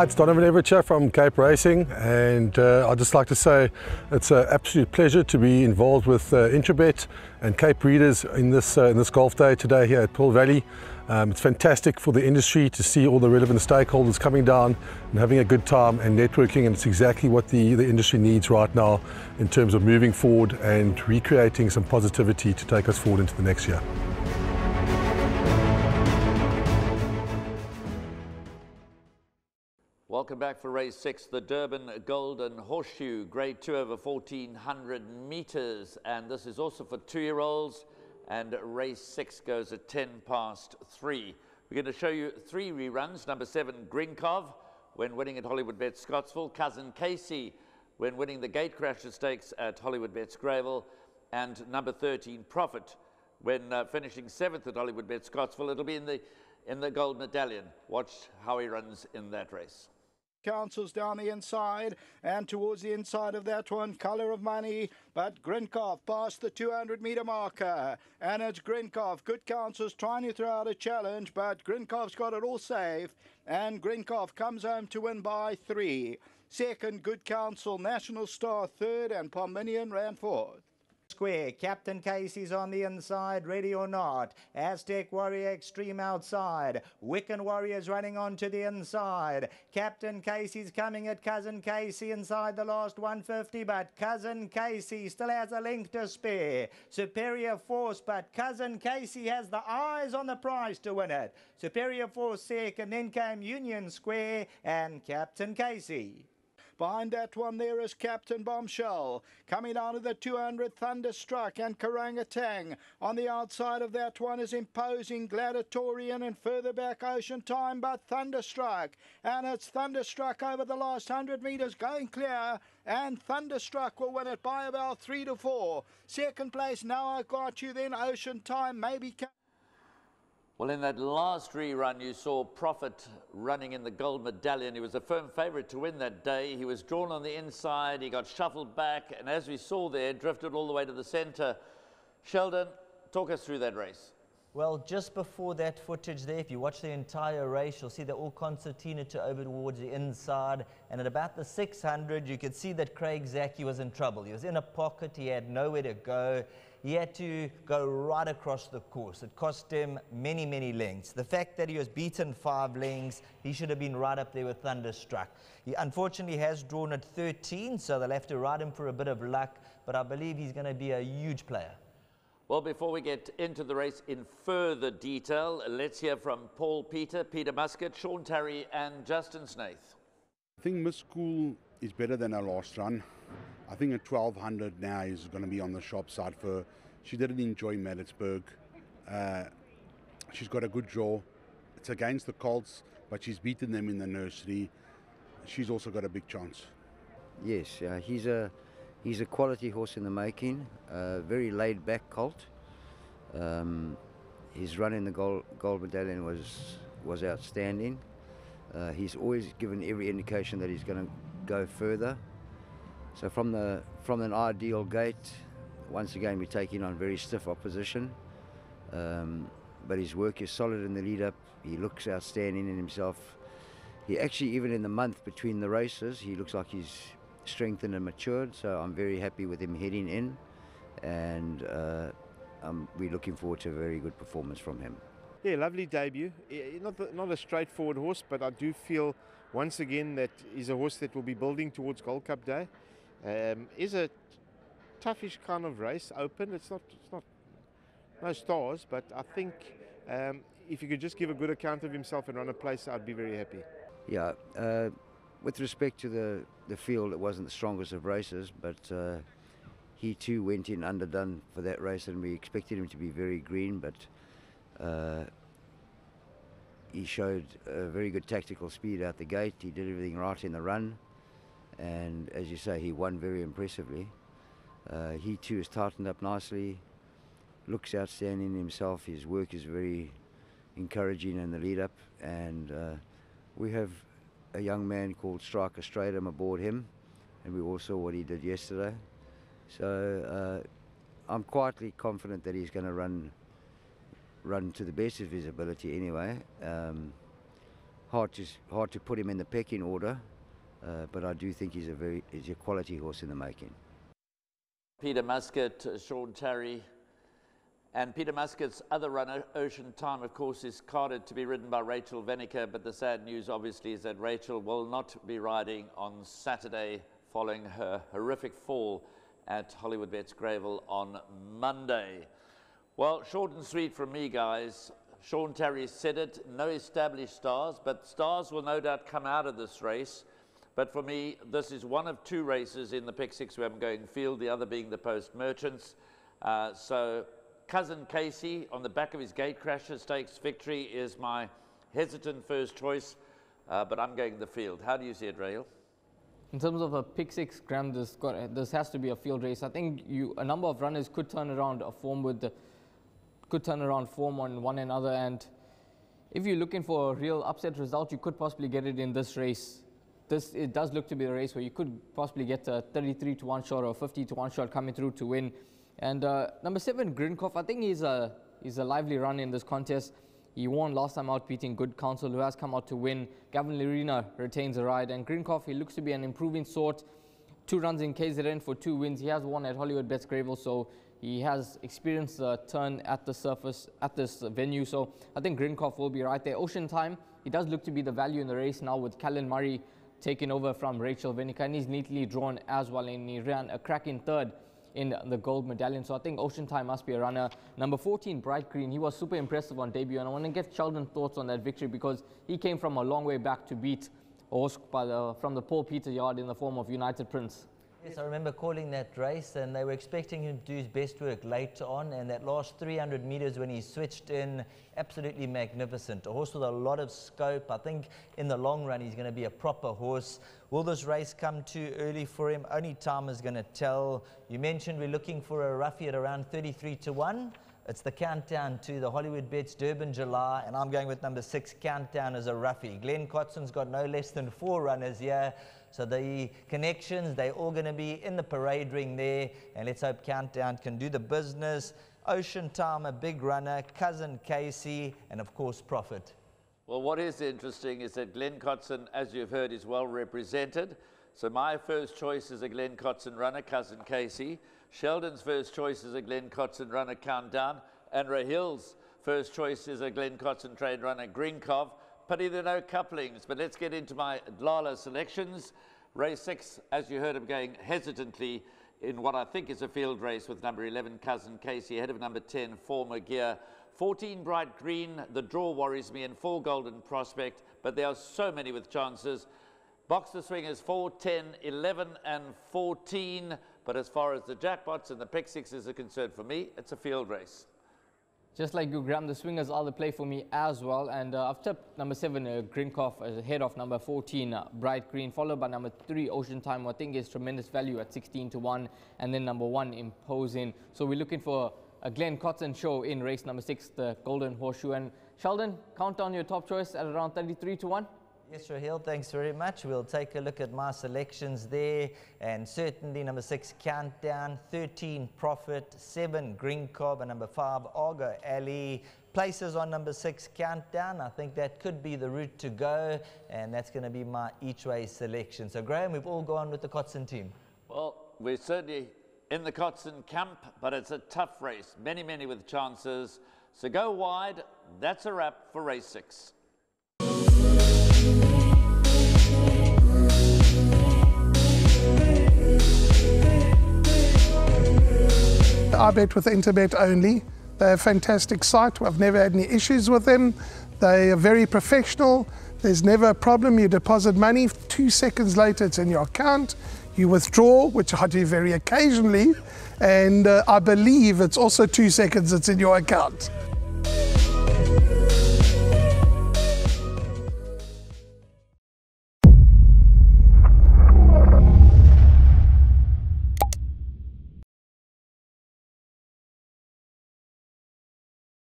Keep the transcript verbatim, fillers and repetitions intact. It's Donovan Everitt from Cape Racing, and uh, I'd just like to say it's an absolute pleasure to be involved with uh, Interbet and Cape Readers in this, uh, in this golf day today here at Pearl Valley. Um, it's fantastic for the industry to see all the relevant stakeholders coming down and having a good time and networking, and it's exactly what the, the industry needs right now in terms of moving forward and recreating some positivity to take us forward into the next year. Welcome back for race six, the Durban Golden Horseshoe, grade two over fourteen hundred meters. And this is also for two-year-olds. And race six goes at ten past three. We're going to show you three reruns. Number seven, Grinkov, when winning at Hollywoodbets Scottsville. Cousin Casey, when winning the Gatecrash Stakes at Hollywoodbets Greyville. And number thirteen, Prophet, when uh, finishing seventh at Hollywoodbets Scottsville. It'll be in the, in the Gold Medallion. Watch how he runs in that race. Council's down the inside and towards the inside of that one, Color of Money, but Grinkov past the two hundred meter marker, and it's Grinkov. Good Council's trying to throw out a challenge, but Grinkov's got it all safe, and Grinkov comes home to win by three. Second, Good Council. National Star third, and Palminian ran fourth. Square, Captain Casey's on the inside, Ready or Not. Aztec Warrior Extreme outside. Wiccan Warriors running on to the inside. Captain Casey's coming at Cousin Casey inside the last one fifty, but Cousin Casey still has a length to spare. Superior Force, but Cousin Casey has the eyes on the prize to win it. Superior Force second, then came Union Square and Captain Casey. Behind that one there is Captain Bombshell. Coming down to the two hundred, Thunderstruck and Karangatang. On the outside of that one is Imposing, Gladiatorian, and further back Ocean Time, but Thunderstruck. And it's Thunderstruck over the last one hundred metres going clear, and Thunderstruck will win it by about three to four. Second place, Now I Got You, then Ocean Time, maybe... Well, in that last rerun, you saw Prophet running in the Gold Medallion. He was a firm favourite to win that day. He was drawn on the inside. He got shuffled back, and as we saw there, drifted all the way to the centre. Sheldon, talk us through that race. Well, just before that footage there, if you watch the entire race, you'll see they're all concertina to over towards the inside. And at about the six hundred, you could see that Craig Zaki was in trouble. He was in a pocket. He had nowhere to go. He had to go right across the course. It cost him many, many lengths. The fact that he was beaten five lengths, he should have been right up there with Thunderstruck. He unfortunately has drawn at thirteen, so they'll have to ride him for a bit of luck, but I believe he's going to be a huge player. Well, before we get into the race in further detail, let's hear from Paul Peter, Peter Muscat, Sean Terry and Justin Snaith. I think Miss Cool is better than her last run. I think at twelve hundred now is going to be on the sharp side for her. She didn't enjoy Maritzburg. Uh, she's got a good draw. It's against the Colts, but she's beaten them in the nursery. She's also got a big chance. Yes, uh, he's, a, he's a quality horse in the making. Uh, very laid-back colt. Um, his run in the Gold, gold Medallion was, was outstanding. Uh, he's always given every indication that he's going to go further. So from the from an ideal gate, once again we're taking on very stiff opposition, um, but his work is solid in the lead-up. He looks outstanding in himself. He actually, even in the month between the races, he looks like he's strengthened and matured. So I'm very happy with him heading in, and uh, um, we're looking forward to a very good performance from him. Yeah, lovely debut. Not the, not a straightforward horse, but I do feel once again that he's a horse that will be building towards Gold Cup Day. Um, is a toughish kind of race, open. It's not, it's not, no stars, but I think um, if he could just give a good account of himself and run a place, I'd be very happy. Yeah, uh, with respect to the, the field, it wasn't the strongest of races, but uh, he too went in underdone for that race, and we expected him to be very green, but uh, he showed a very good tactical speed out the gate. He did everything right in the run. And as you say, he won very impressively. Uh, he too has tightened up nicely, looks outstanding himself. His work is very encouraging in the lead-up. And uh, we have a young man called Striker Stratum aboard him. And we all saw what he did yesterday. So uh, I'm quietly confident that he's going to run, run to the best of his ability anyway. Um, hard to hard to put him in the pecking order, uh, but I do think he's a very he's a quality horse in the making. Peter Muscat, Sean Terry, and Peter Muscat's other runner, Ocean Time, of course, is carded to be ridden by Rachel Venniker, but the sad news, obviously, is that Rachel will not be riding on Saturday following her horrific fall at Hollywoodbets Greyville on Monday. Well, short and sweet from me, guys. Sean Terry said it, no established stars, but stars will no doubt come out of this race. But for me, this is one of two races in the Pick Six where I'm going field, the other being the Post Merchants. Uh, so... Cousin Casey, on the back of his Gatecrash Stakes victory, is my hesitant first choice, uh, but I'm going the field. How do you see it, Raheel? In terms of a pick six, Graham, this, got, this has to be a field race. I think you, a number of runners could turn around a form with, the, could turn around form on one another, and if you're looking for a real upset result, you could possibly get it in this race. This it does look to be a race where you could possibly get a thirty-three to one shot or a fifty to one shot coming through to win. And uh, number seven, Grinkov, I think he's a, he's a lively run in this contest. He won last time out beating Good Council, who has come out to win. Gavin Lerena retains a ride. And Grinkov, he looks to be an improving sort. Two runs in K Z N for two wins. He has won at Hollywoodbets Greyville, so he has experienced the turn at the surface, at this venue. So I think Grinkov will be right there. Ocean Time, he does look to be the value in the race now with Callan Murray taking over from Rachel Venniker. And he's neatly drawn as well, and he ran a cracking third in the Gold Medallion, so I think Ocean Time must be a runner. Number fourteen, Bright Green, he was super impressive on debut, and I want to get Sheldon's thoughts on that victory because he came from a long way back to beat horse by the, from the Paul Peter yard in the form of United Prince. Yes, I remember calling that race, and they were expecting him to do his best work later on, and that last three hundred metres when he switched in, absolutely magnificent. A horse with a lot of scope. I think in the long run he's going to be a proper horse. Will this race come too early for him? Only time is going to tell. You mentioned we're looking for a roughie at around thirty-three to one. It's the countdown to the Hollywoodbets Durban July, and I'm going with number six, Countdown, as a roughie. Glen Kotzen's got no less than four runners here, so the connections, they're all going to be in the parade ring there, and let's hope Countdown can do the business. Ocean Time, a big runner, Cousin Casey, and of course Prophet. Well, what is interesting is that Glen Kotzen, as you've heard, is well represented. So my first choice is a Glen Kotzen runner, Cousin Casey. Sheldon's first choice is a Glen Kotzen runner, Countdown. And Raheel's first choice is a Glen Kotzen trained runner, Grinkov. Pity there are no couplings, but let's get into my Lala selections. Race six, as you heard, I'm going hesitantly in what I think is a field race with number eleven, Cousin Casey, ahead of number ten, Former Gear. fourteen, Bright Green, the draw worries me, and four, Golden Prospect, but there are so many with chances. Box the swingers four, ten, eleven and fourteen, but as far as the jackpots and the pick sixes are concerned, for me, it's a field race. Just like you, Graham, the swingers are the play for me as well. And uh, I've tipped number seven, uh, Grinkov, ahead of number fourteen, uh, Bright Green, followed by number three, Ocean Time, who I think is tremendous value at sixteen to one, and then number one, Imposing. So we're looking for a Glen Kotzen show in race number six, the Golden Horseshoe. And Sheldon, count down your top choice at around thirty-three to one. Yes, Raheel, thanks very much. We'll take a look at my selections there, and certainly number six, Countdown, thirteen, Prophet, seven, Grinkov, and number five, Argo Alley. Places on number six, Countdown. I think that could be the route to go, and that's going to be my each-way selection. So, Graham, we've all gone with the Kotzen team. Well, we're certainly in the Kotzen camp, but it's a tough race. Many, many with chances. So go wide. That's a wrap for race six. I bet with Interbet only. They're a fantastic site. I've never had any issues with them. They are very professional. There's never a problem. You deposit money, two seconds later it's in your account. You withdraw, which I do very occasionally, and uh, I believe it's also two seconds it's in your account.